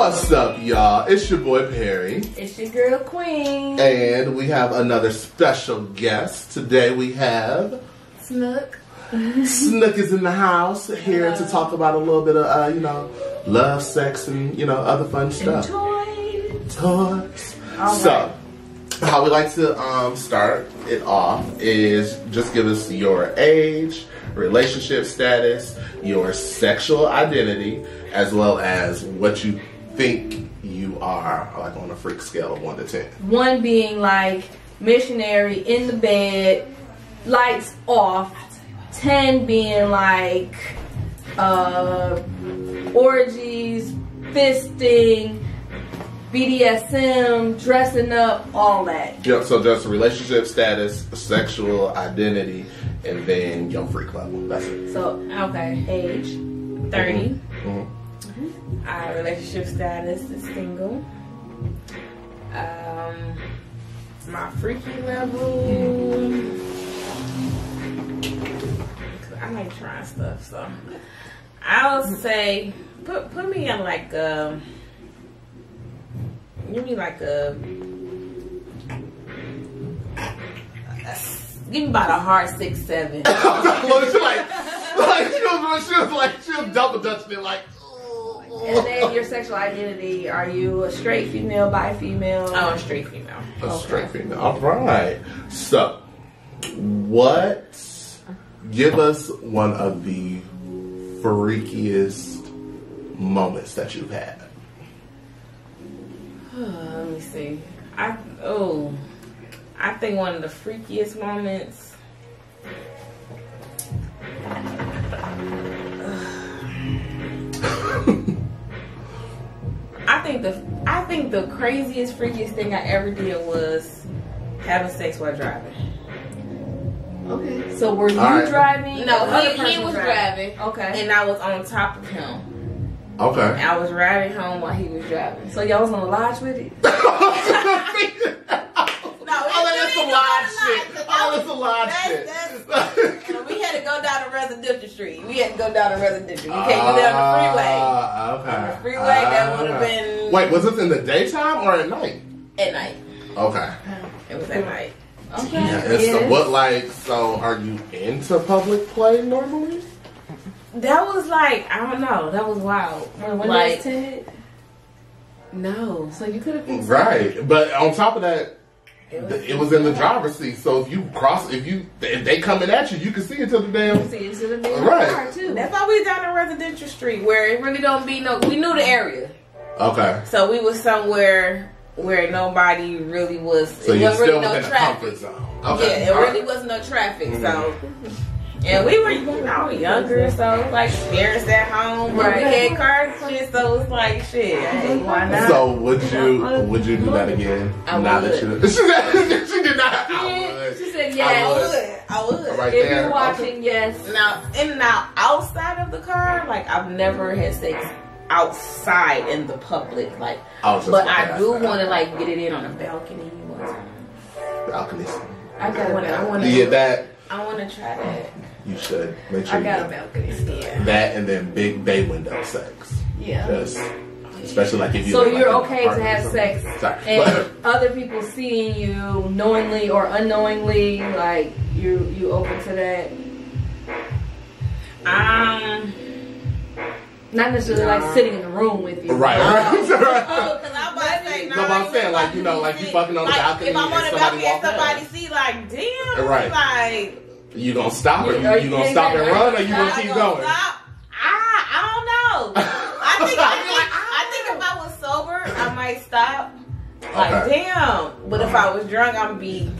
What's up, y'all? It's your boy Perry. It's your girl Queen. And we have another special guest. Today we have Snook. Snook is in the house here to talk about a little bit of, love, sex, and, other fun stuff. And toys. Right. So, how we like to start it off is just give us your age, relationship status, your sexual identity, as well as what you think you are, like on a freak scale of 1 to 10. 1 being like missionary in the bed, lights off. 10 being like orgies, fisting, BDSM, dressing up, all that. Yep, so just relationship status, sexual identity, and then your freak level. That's it. So, okay, age 30. Mm-hmm. Our relationship status is single. My freaky level, I like trying stuff, so I'll say put me in like a, give me like a, give me about a hard 6-7. she was double dutching it like. And then your sexual identity, are you a straight female, bi female? Oh, a straight female. Straight female. All right. So what? Give us one of the freakiest moments that you've had. Let me see. I think one of the freakiest moments. I think the craziest, freakiest thing I ever did was having sex while driving. Okay. So were you driving? No, he was driving. Okay. And I was on top of him. Okay. And I was riding home while he was driving. So y'all was on the lodge with it? No, that's a lodge shit. So we had to go down to residential street. You can't go down the freeway. Okay. On the freeway, that would have been... Wait, was this in the daytime or at night? At night. Okay. It was at night. Okay. Yeah, so what, are you into public play normally? That was like, I don't know, that was wild. When like, was no, so you could have been right, something. But on top of that, it was in the driver's seat. So if you if they coming at you, you can see it to the damn. See it to the damn car too. That's why we down on residential street where it really don't be no. We knew the area. Okay. So we was somewhere where nobody really was. So you still really no traffic zone. Okay. Yeah, it really was no traffic. Mm-hmm. So, and we were younger, so like parents at home, right? Head cards, shit. So it's like shit. Hey, why not? So would you do that again? I would. Now that you she did not. She said yes. I would. Right if there. You're watching, yes. Now outside of the car, like I've never had sex outside in the public, like, but I do want to like get it in on a balcony. Balconies. I want to. Yeah, that. I want to try that. You should make sure. I got a balcony. Yeah. That and then big bay window sex. Yeah. Just, especially like if you. So you're like, okay to have sex and other people seeing you knowingly or unknowingly, like you open to that. Not necessarily like sitting in the room with you. Right. Because I'm about to say, you fucking on the balcony. If I'm on the balcony and somebody see, like, damn. Right. Like, you gonna stop it? You gonna stop and run or you gonna keep going? I don't know. I think if I was sober, I might stop. Like, damn. But if I was drunk, I'm be.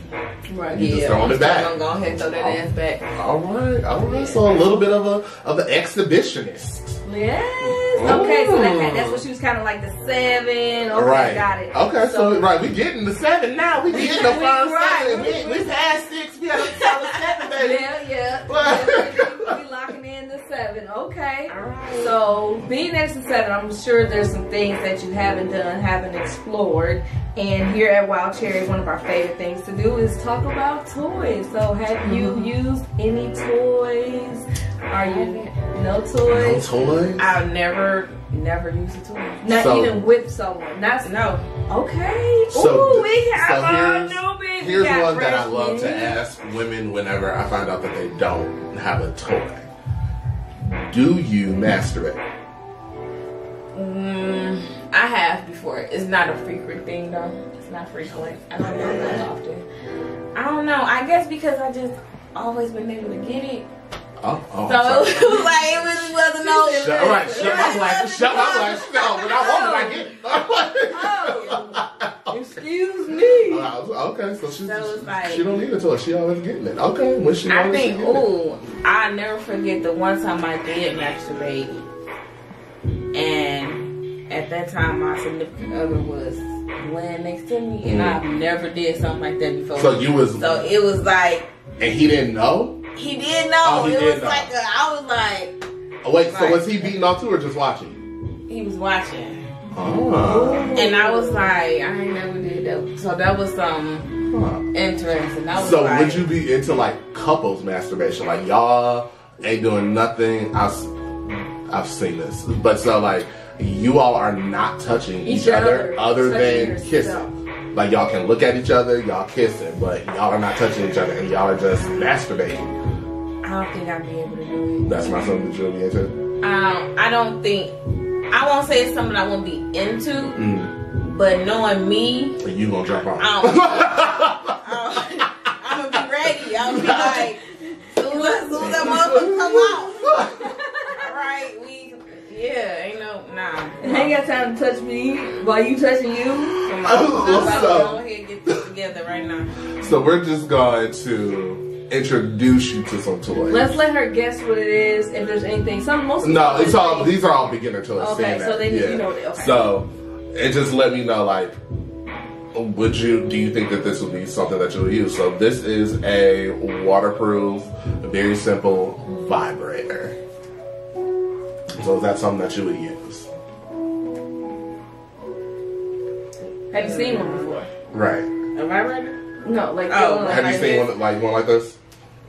Right. You just throwing it back. I'm gonna go ahead and throw that ass back. All right. So a little bit of an exhibitionist. Yes. Okay, so that's what she was kind of like the 7. Okay, right. Got it. Okay, so we getting the 7 now. We getting the first 7. We past 6. We had a solid 7, baby. Yeah. We locking in the 7. Okay. All right. So being at the 7, I'm sure there's some things that you haven't done, haven't explored. And here at Wild Cherry, one of our favorite things to do is talk about toys. So have you used any toys? Are you... No toys. I've never Never use a tool. Not so, even with someone. Not no. Okay. So ooh, we have so a newbie. Here's one that I love to ask women whenever I find out that they don't have a toy. Do you masturbate? I have before. It's not a frequent thing though. It's not frequent. I don't do it often. I don't know. I guess because I just always been able to get it. Oh, so it was like it really wasn't all. Shut, all right, shut my black. No, but I want to get. Oh, excuse me. Okay, so she's like, she don't need it to her. She always getting it. Okay, when she. I think. Ooh, I never forget the one time I did masturbate, and at that time my significant other was laying next to me, and I've never did something like that before. So you was. So it was like. And he didn't know. He did know. Oh, he did know. Like a, I was like. Oh, wait, so was he beating off too or just watching? He was watching. Oh. And I was like, I ain't never did that. So that was interesting. That was so like, would you be into like couples masturbation? Like y'all ain't doing nothing. I've seen this, but so like you all are not touching each other other than kissing. Like y'all can look at each other, y'all kissing, but y'all are not touching each other and y'all are just masturbating. I don't think I'd be able to do it. That's not something that you'll be into? I don't think, I won't say it's something I won't be into, but knowing me. But you gonna drop off. I'm gonna be ready. I'm gonna be like, soon as that motherfucker come out. All right, I ain't got time to touch me while you touching you. So, I'm here get this together right now. So we're just going to introduce you to some toys. Let's let her guess what it is. If there's anything, these are all beginner toys. Okay, so they you know. Okay. So and just let me know like, do you think that this would be something that you'll use? So this is a waterproof, very simple vibrator. So is that something that you would use? Have you seen one before? Right. A vibrator? No, like have you seen one like this?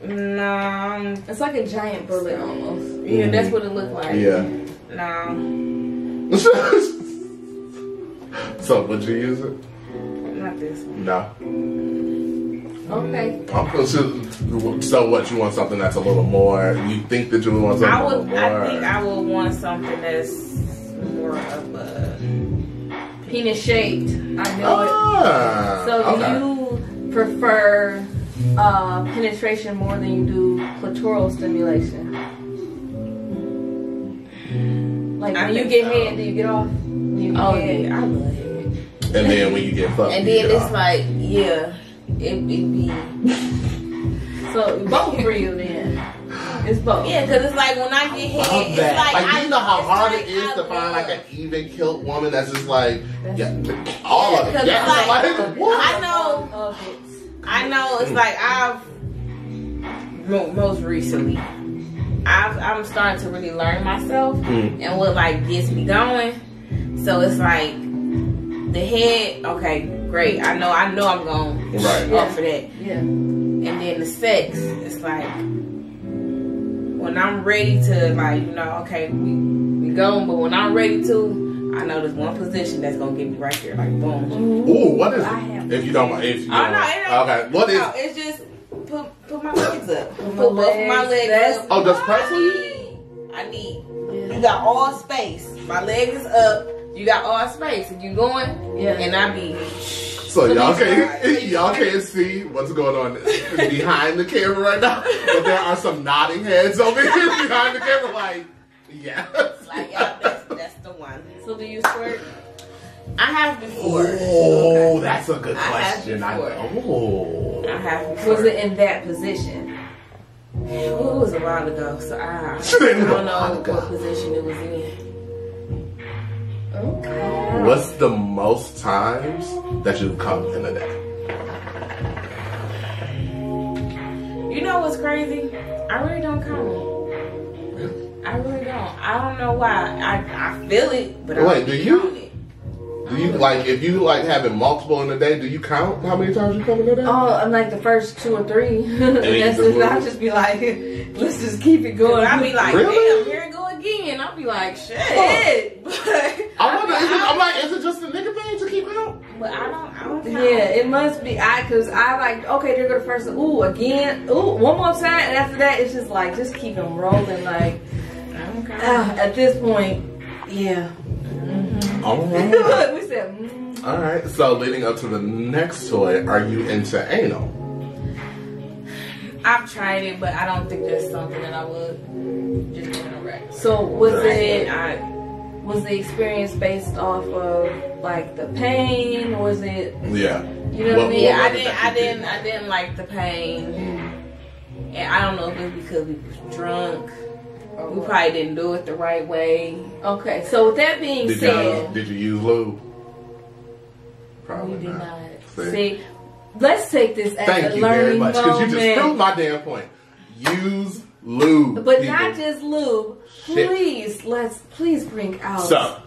No, it's like a giant bullet almost. Yeah, that's what it looked like. Yeah. No. So would you use it? Not this one. No. Okay. So what, you want something that's a little more, you think that you want something I think I would want something that's more of a penis shaped. I know it. So do you prefer penetration more than you do clitoral stimulation? Like when you get head, do you get off? Yeah, I love head. And then when you get fucked, and then it's like, it'd be so both for you then. It's both. Yeah, because it's like when I get hit, it's like you know how hard it is to find like an even killed woman that's just like all of it. Yeah, like, I know. I know. It's like most recently, I'm starting to really learn myself and what like gets me going. So it's like the head. Okay. Great, I know I'm going off for that. Yeah. And then the sex, it's like when I'm ready to, like, you know, okay, we going, but when I'm ready to, I know there's one position that's gonna get me right there, like boom. Ooh, what is it? If you don't mind, what is it? It's just put my legs up, put both my legs up. Oh, just press it. I need. You got all space. My leg is up. You got all space and you going, and I be. So y'all can't see what's going on behind the camera right now, but there are some nodding heads over here behind the camera, like, that's the one. So do you squirt? I have before. Oh, that's a good question. I have before. Was it in that position? Well, it was a while ago, so I don't know what position it was in. Okay. What's the most times that you've come in a day? You know what's crazy? I really don't come. Really? I really don't. I don't know why. I feel it, but I don't. Do you? Do you like if you like having multiple in a day? Do you count how many times you come in a day? Oh, I'm like the first 2 or 3. I'll just be like, let's just keep it going. I'll be like, really? Damn, here it go again. I'll be like, shit. I wonder, is it just a nigga thing to keep out? But I don't know. Yeah, it must be. Cause I like, okay, they're gonna first, ooh, again, ooh, one more time, and after that, it's just like, just keep them rolling, like, okay. At this point, yeah. Mm-hmm. All right. We said, mm. All right, so leading up to the next toy, are you into anal? I've tried it, but I don't think there's something that I would just interact. So was it, was the experience based off of like the pain? Or was it? Yeah. You know what I mean? I didn't like the pain, mm-hmm. And I don't know if it was because we was drunk. We probably didn't do it the right way. Okay, so with that being said, did you use lube? Probably we did not. See, let's take this as a learning moment. Thank you very much, because you just proved my damn point. Use lube, but people. Not just lube. Shit. Please, please bring out. So,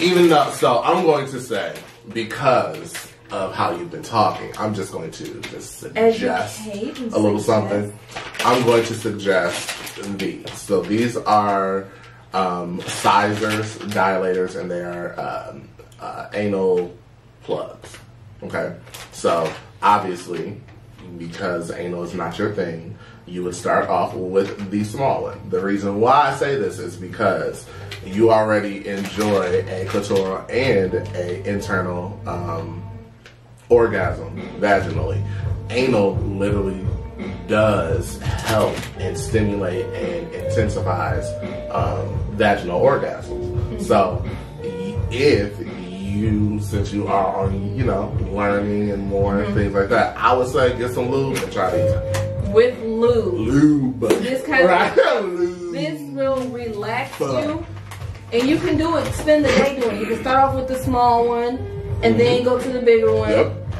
even though, so I'm going to say, because of how you've been talking, I'm just going to just suggest a little something. I'm going to suggest these. So these are sizers, dilators, and they are anal plugs. Okay, so obviously, because anal is not your thing, you would start off with the small one. The reason why I say this is because you already enjoy a clitoral and a internal orgasm vaginally. Anal literally does help and stimulate and intensifies vaginal orgasms. So if you, since you are on, you know, learning and more and things like that, I would say get some lube and try these. With lube. Lube. This kind of lube. This will relax you, and you can do it. Spend the day doing it. You can start off with the small one, and then go to the bigger one,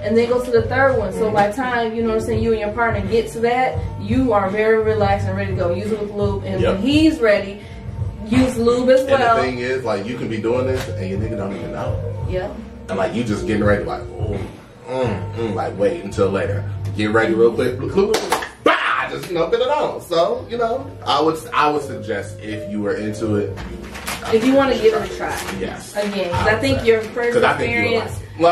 and then go to the third one. So by the time, you know what I'm saying, you and your partner get to that, you are very relaxed and ready to go. Use it with lube, and when he's ready, use lube as well. And the thing is, like, you can be doing this, and your nigga don't even know. Yeah. And like you just getting ready, like, like wait until later. Get ready real quick. Just, you know, fit it on. So, you know, I would suggest if you were into it, if you want to give it a try. Yes. Again, because I think your first experience, it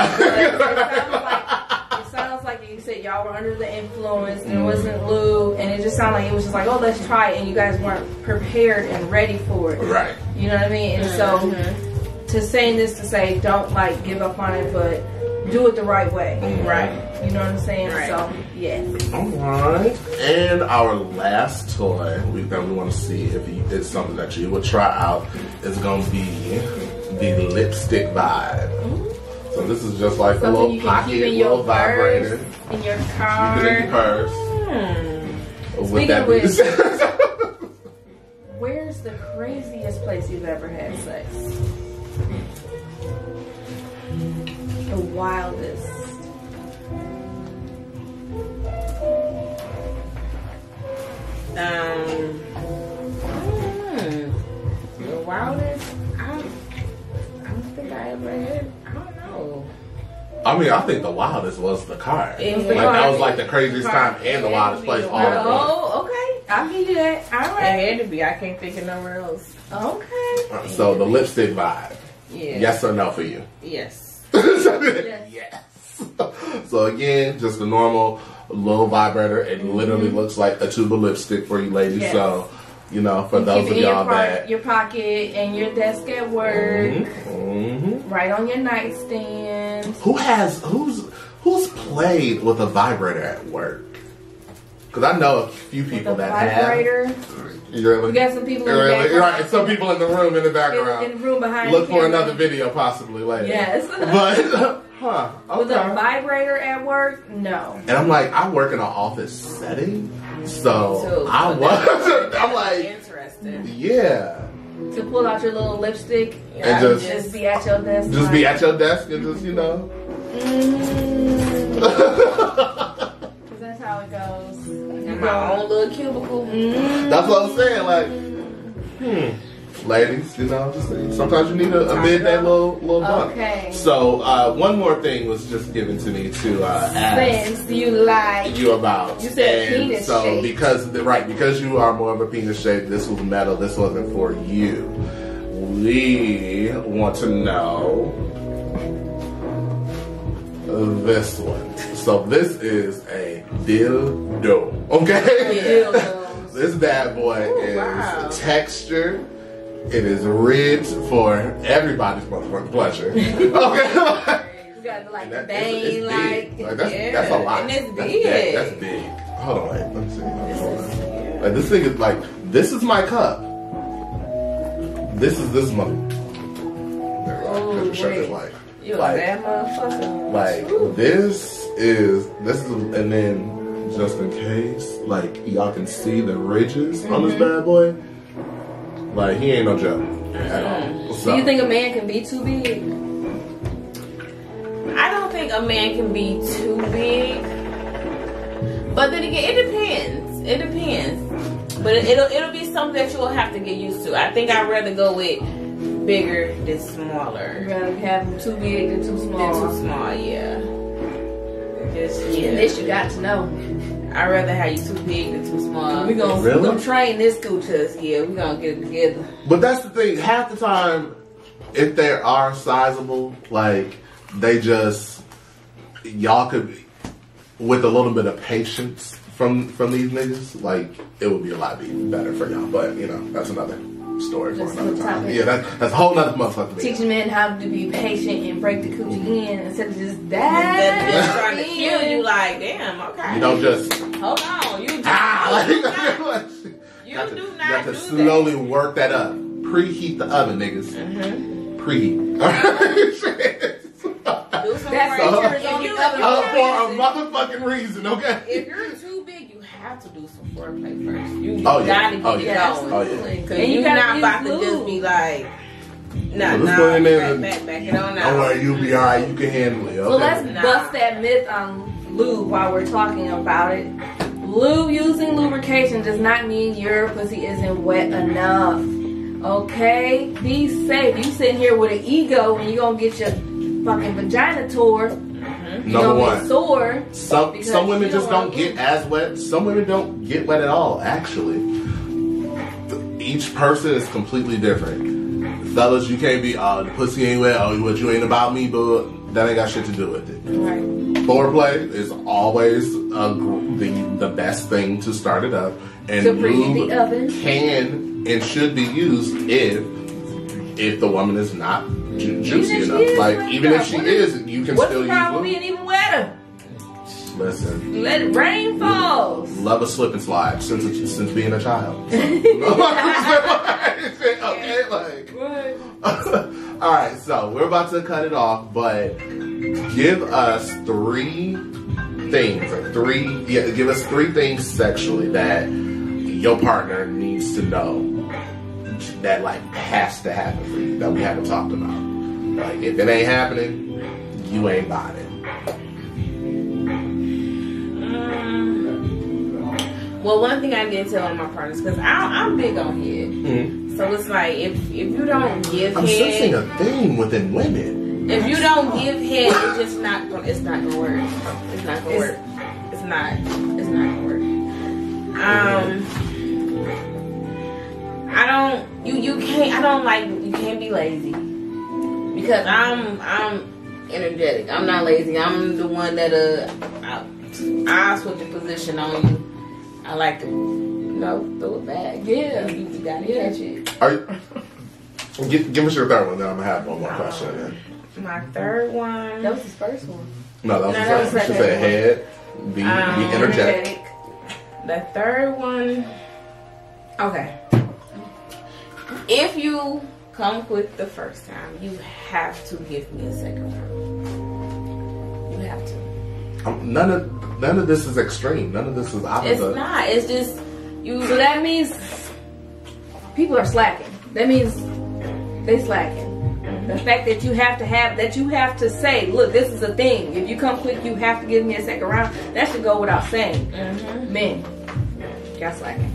sounds like you said y'all were under the influence and it wasn't lube, and it just sounded like it was just like, oh, let's try it, and you guys weren't prepared and ready for it. Right. You know what I mean? And so, to saying this to say, don't like give up on it, but do it the right way. Right. You know what I'm saying? Right. So, yes. Alright. And our last toy that we want to see if it's something that you would try out is going to be the lipstick vibe. So this is just like a little pocket, little vibrator. In your car. You can in your purse. With that being where's the craziest place you've ever had sex? The wildest. The wildest. I don't think I ever had. I don't know. I mean, I think the wildest was the car. That was like the craziest time and the wildest place all at once. Oh, okay. I'll give you that. All right. It had to be. I can't think of nowhere else. Okay. So the lipstick vibe. Yeah. Yes or no for you? Yes. Yes. So again, just a normal little vibrator. It literally looks like a tube of lipstick for you ladies. Yes. So, you know, for those of y'all that your pocket and your desk at work, right on your nightstand. Who's played with a vibrator at work? Because I know a few people that have. You got some people in the background. Right, some people in the room in the background. In the room behind. Look for another video possibly later. Yes. But okay. With a vibrator at work, no. And I'm like, I work in an office setting, so I was. I'm like, interesting. Yeah. To pull out your little lipstick and just be at your desk. Just be at your desk and just, you know. Because that's how it goes. My own little cubicle. That's what I'm saying. Like, ladies, you know, just sometimes you need a midday little bump. Okay. So one more thing was just given to me to ask you about. You said penis shape. Because you are more of a penis shape, this was metal. This wasn't for you. we want to know this one. So this is a dildo, okay? Dildos. This bad boy is textured. It is rigged for everybody's motherfucking pleasure. Okay. You got like the vein, like that's a lot. And it's big. That's big. Hold on, let me see. Hold on. Like this thing is like, this is my cup. This is this mother. Because your shirt is like, you like, that motherfucker. Like this is, and then just in case, like y'all can see the ridges on this bad boy. Like, he ain't no joke at all. So. Do you think a man can be too big? I don't think a man can be too big. But then again, it depends. It depends. But it'll be something that you will have to get used to. I think I'd rather go with bigger than smaller. You'd rather have them too big than too small. Than too small, yeah. This you got to know. I'd rather have you too big than too small. We're gonna train this school to us. Yeah, we're gonna get it together. But that's the thing. Half the time, if they are sizable, like they just y'all could be with a little bit of patience from these niggas. Like it would be a lot better for y'all. But you know, that's another story for another time. Yeah, that's a whole nother motherfucker. Teaching men how to be patient and break the coochie in instead of just that. Trying to kill you, like damn. Okay. You don't just hold on. You do you got to slowly work that up. Preheat the oven, niggas. Preheat. Do some for a motherfucking reason, okay? If you're too big, you have to do some foreplay first. You gotta get it going. Because you're not about to just be like, back it on out. Alright, you'll be alright, you can handle it. Okay. So let's bust that myth on lube while we're talking about it. Lube, using lubrication does not mean your pussy isn't wet enough. Okay? Be safe. You sitting here with an ego and you're gonna get your fucking vagina tore. Number one. Sore. Some women just don't get as wet. Some women don't get wet at all, actually. Each person is completely different. Fellas, you can't be, oh, the pussy ain't wet, oh, what you ain't about me, but that ain't got shit to do with it. Right. Foreplay is always the best thing to start it up. And to lube the oven. Can and should be used if the woman is not juicy enough. Like, even if she is, you can still use it. What's the problem being even wetter? Listen. Let it rain falls. Love a slip and slide since being a child. Okay, like. All right, so we're about to cut it off, but give us three things sexually that your partner needs to know. That like has to happen for you that we haven't talked about. Like if it ain't happening, you ain't bought it. Well, one thing I did tell all my partners because I'm big on head, so it's like if you don't give head, I'm sensing a theme within women. If you don't give head, it's just not gonna work. It's not gonna work. It's not gonna work. You can't be lazy because I'm energetic. I'm not lazy. I'm the one that I switch the position on you. I like to throw it back. Yeah, you gotta catch it. Give us your third one. Then I'm gonna have one more question. Then. My third one. That was his first one. No, that was his first. She said head. Be energetic. The third one. Okay. If you come quick the first time, you have to give me a second round. You have to. None of this is extreme. None of this is opposite. It's not. It's just you. So that means people are slacking. That means they slacking. The fact that you have to say, look, this is a thing. If you come quick, you have to give me a second round. That should go without saying. Men, y'all slacking.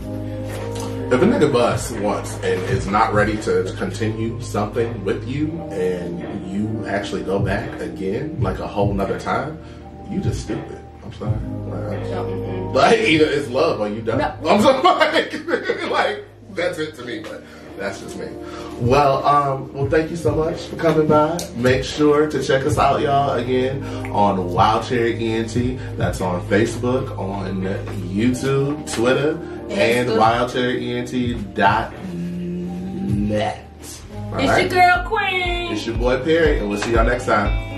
If a nigga busts once and is not ready to continue something with you and you actually go back again like a whole nother time, you just stupid. I'm sorry. Like, either it's love or you don't. No. I'm sorry. Like, That's it to me, but that's just me. Well, well, thank you so much for coming by. Make sure to check us out, y'all, again, on Wild Cherry ENT. That's on Facebook, on YouTube, Twitter, and wildcherryent.net. All right? It's your girl, Queen. It's your boy, Perry, and we'll see y'all next time.